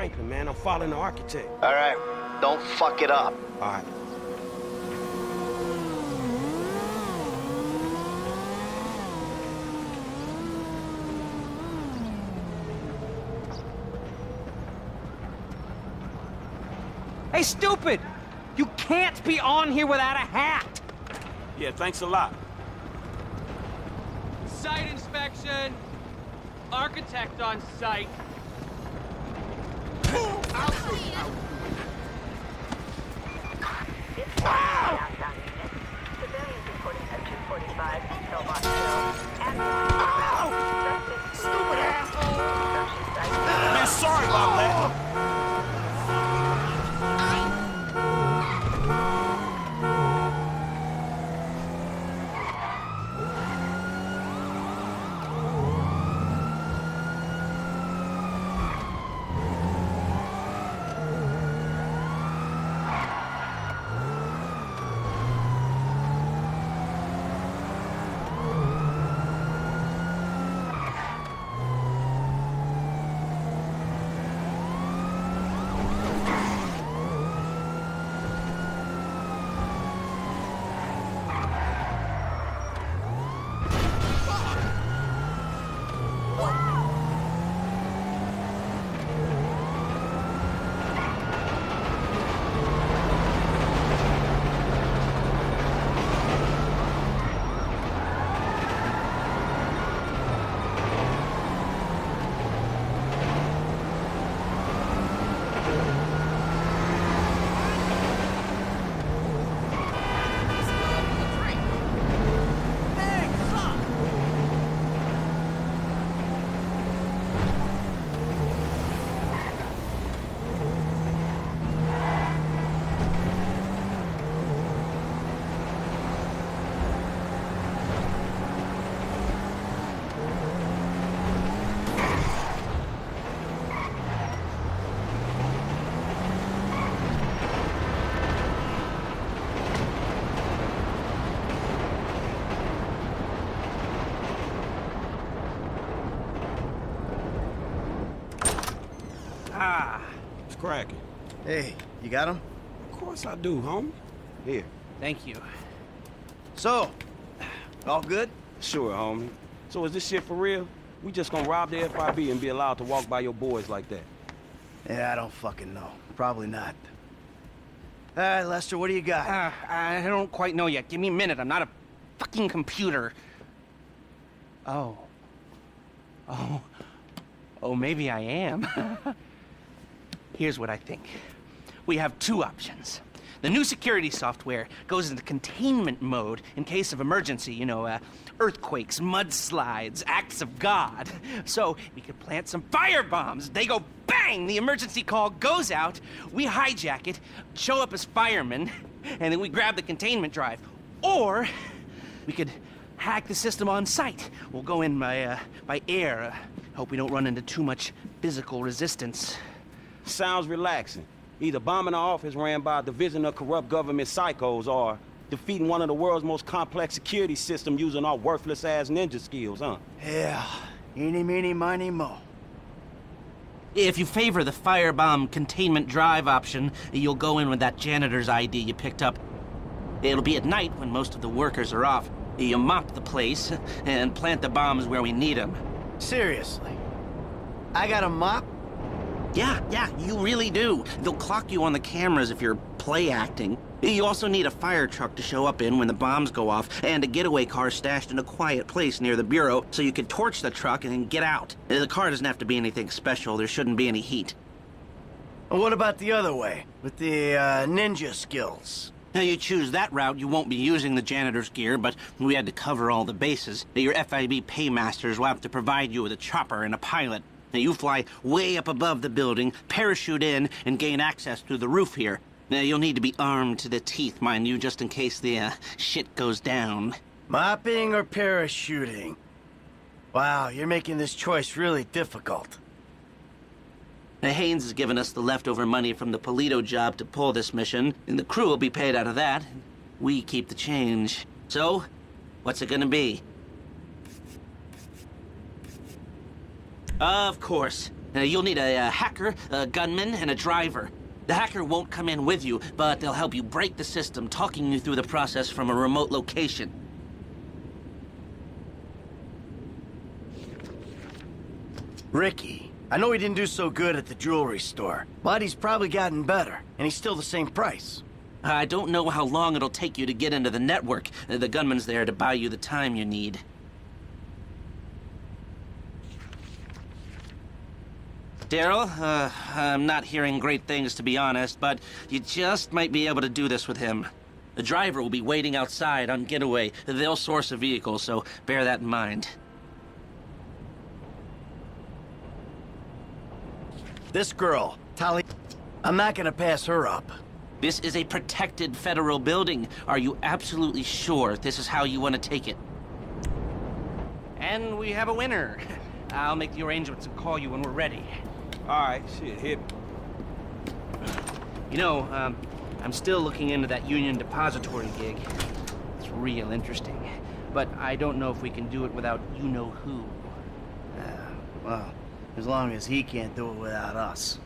Franklin, man. I'm following the architect. All right. Don't fuck it up. All right. Hey, stupid! You can't be on here without a hat! Yeah, thanks a lot. Site inspection! Architect on site. Stupid asshole! Man, sorry about that! Cracking. Hey, you got him? Of course I do, homie. Here. Thank you. So, all good? Sure, homie. So is this shit for real? We just gonna rob the FIB and be allowed to walk by your boys like that? Yeah, I don't fucking know. Probably not. All right, Lester, what do you got? I don't quite know yet. Give me a minute. I'm not a fucking computer. Oh. Oh. Oh, maybe I am. Here's what I think. We have two options. The new security software goes into containment mode in case of emergency, you know, earthquakes, mudslides, acts of God. So we could plant some firebombs. They go bang, the emergency call goes out, we hijack it, show up as firemen, and then we grab the containment drive. Or we could hack the system on site. We'll go in by air. Hope we don't run into too much physical resistance. Sounds relaxing. Either bombing an office ran by a division of corrupt government psychos or defeating one of the world's most complex security systems using our worthless-ass ninja skills, huh? Yeah. Eeny, meeny, miny, mo. If you favor the firebomb containment drive option, you'll go in with that janitor's ID you picked up. It'll be at night when most of the workers are off. You mop the place and plant the bombs where we need them. Seriously? I got a mop? Yeah, you really do. They'll clock you on the cameras if you're play acting. You also need a fire truck to show up in when the bombs go off, and a getaway car stashed in a quiet place near the bureau so you could torch the truck and then get out. The car doesn't have to be anything special. There shouldn't be any heat. What about the other way, with the ninja skills? Now, you choose that route, you won't be using the janitor's gear, but we had to cover all the bases. Your FIB paymasters will have to provide you with a chopper and a pilot. Now, you fly way up above the building, parachute in, and gain access through the roof here. Now, you'll need to be armed to the teeth, mind you, just in case the shit goes down. Mopping or parachuting? Wow, you're making this choice really difficult. Now, Haynes has given us the leftover money from the Polito job to pull this mission, and the crew will be paid out of that. We keep the change. So, what's it gonna be? Of course. You'll need a hacker, a gunman, and a driver. The hacker won't come in with you, but they'll help you break the system, talking you through the process from a remote location. Ricky, I know he didn't do so good at the jewelry store, but he's probably gotten better, and he's still the same price. I don't know how long it'll take you to get into the network. The gunman's there to buy you the time you need. Daryl, I'm not hearing great things, to be honest, but you just might be able to do this with him. The driver will be waiting outside on getaway. They'll source a vehicle, so bear that in mind. This girl, Tali, I'm not gonna pass her up. This is a protected federal building. Are you absolutely sure this is how you want to take it? And we have a winner. I'll make the arrangements and call you when we're ready. All right, shit, hit me. You know, I'm still looking into that Union Depository gig. It's real interesting. But I don't know if we can do it without you-know-who. Well, as long as he can't do it without us.